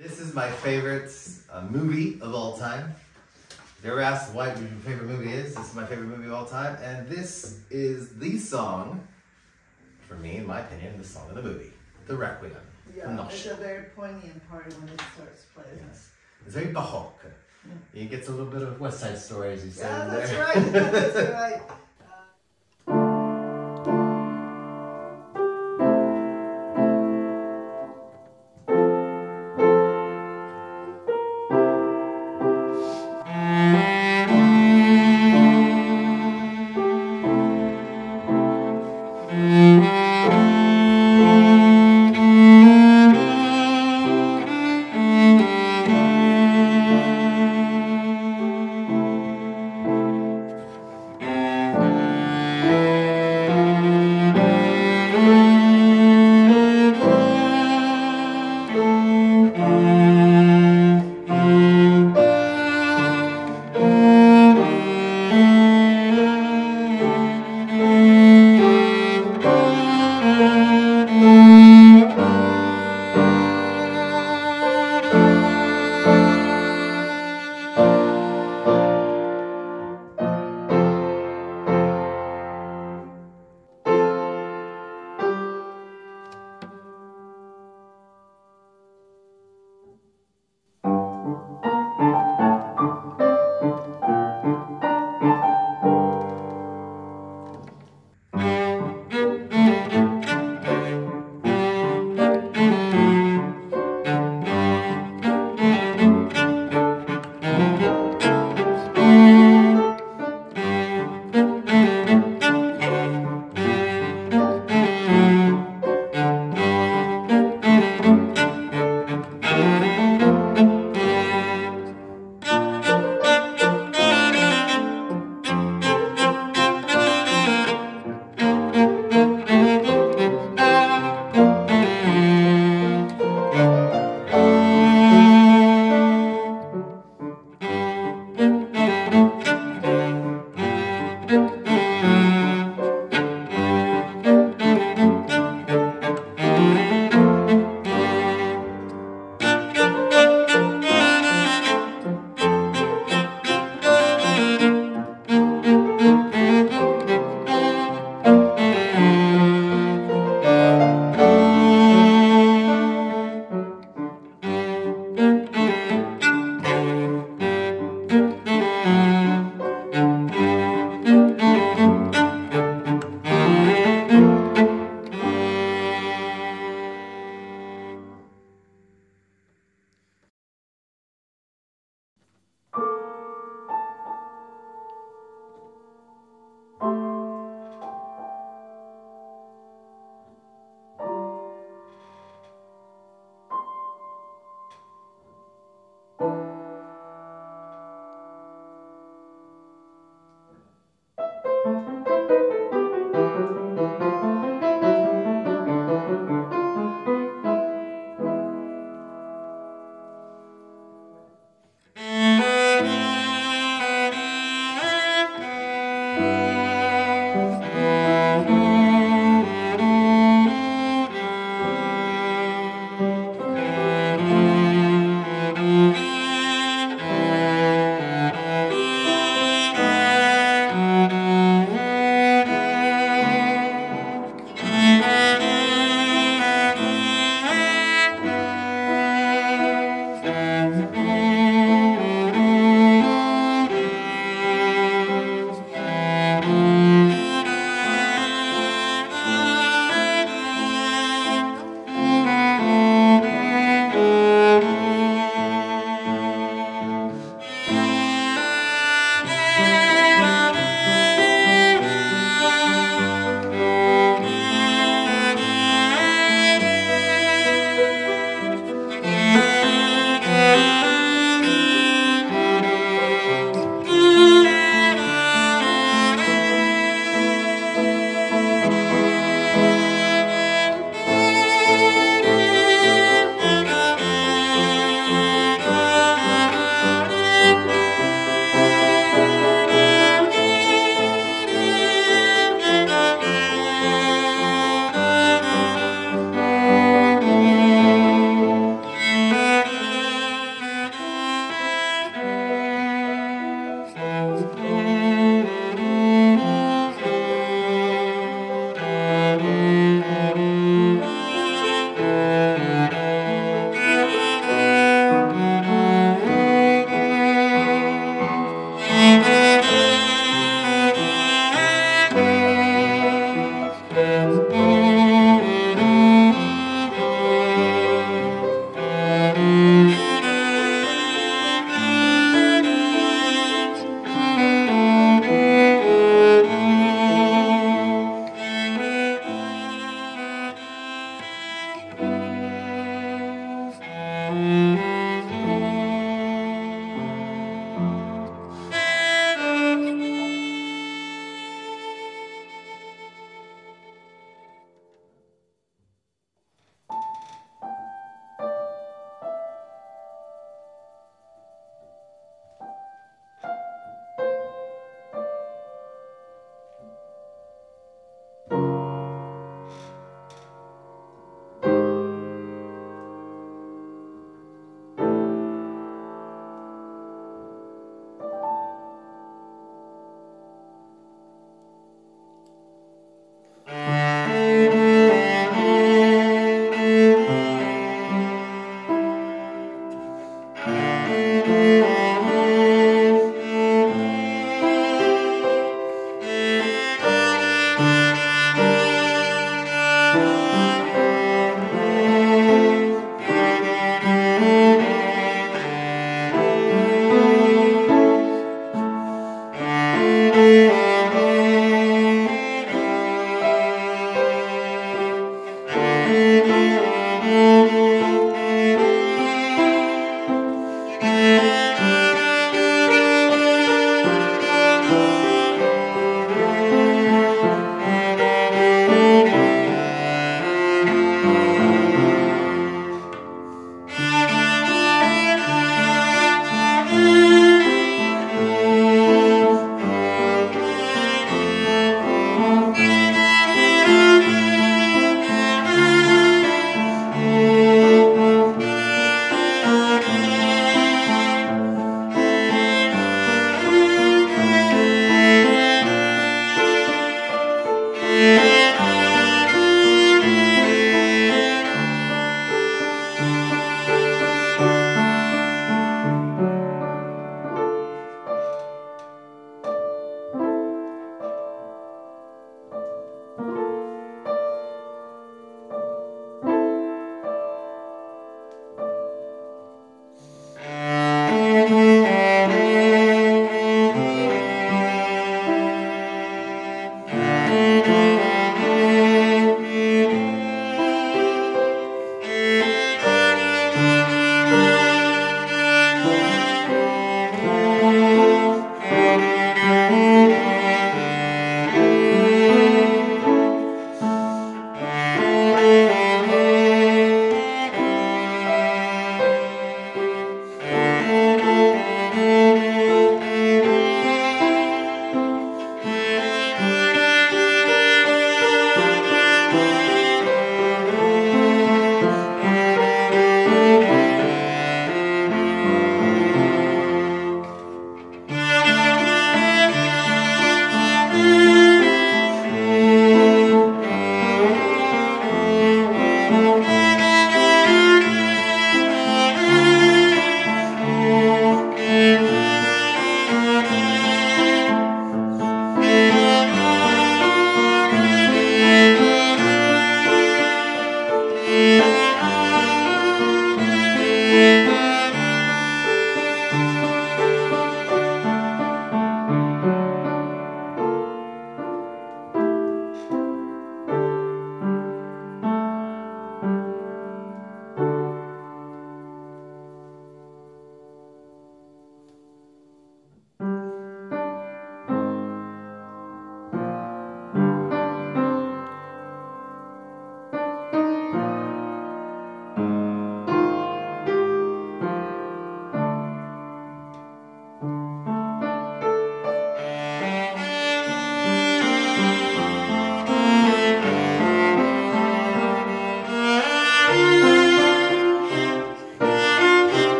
This is my favorite movie of all time. If you ever asked what your favorite movie is, this is my favorite movie of all time. And this is the song, for me, in my opinion, the song of the movie, The Requiem. Yeah, it's a very poignant part when it starts playing. Yes. It's very baroque. Yeah. It gets a little bit of West Side Story, as you said. Yeah, that's there. Right. That's right.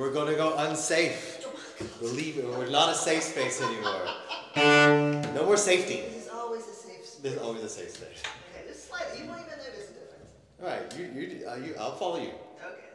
We're gonna go unsafe. We're leaving. We're not a safe space anymore. No more safety. This is always a safe space. This is always a safe space. Okay, just slightly. You won't even notice the difference. All right, I'll follow you. Okay.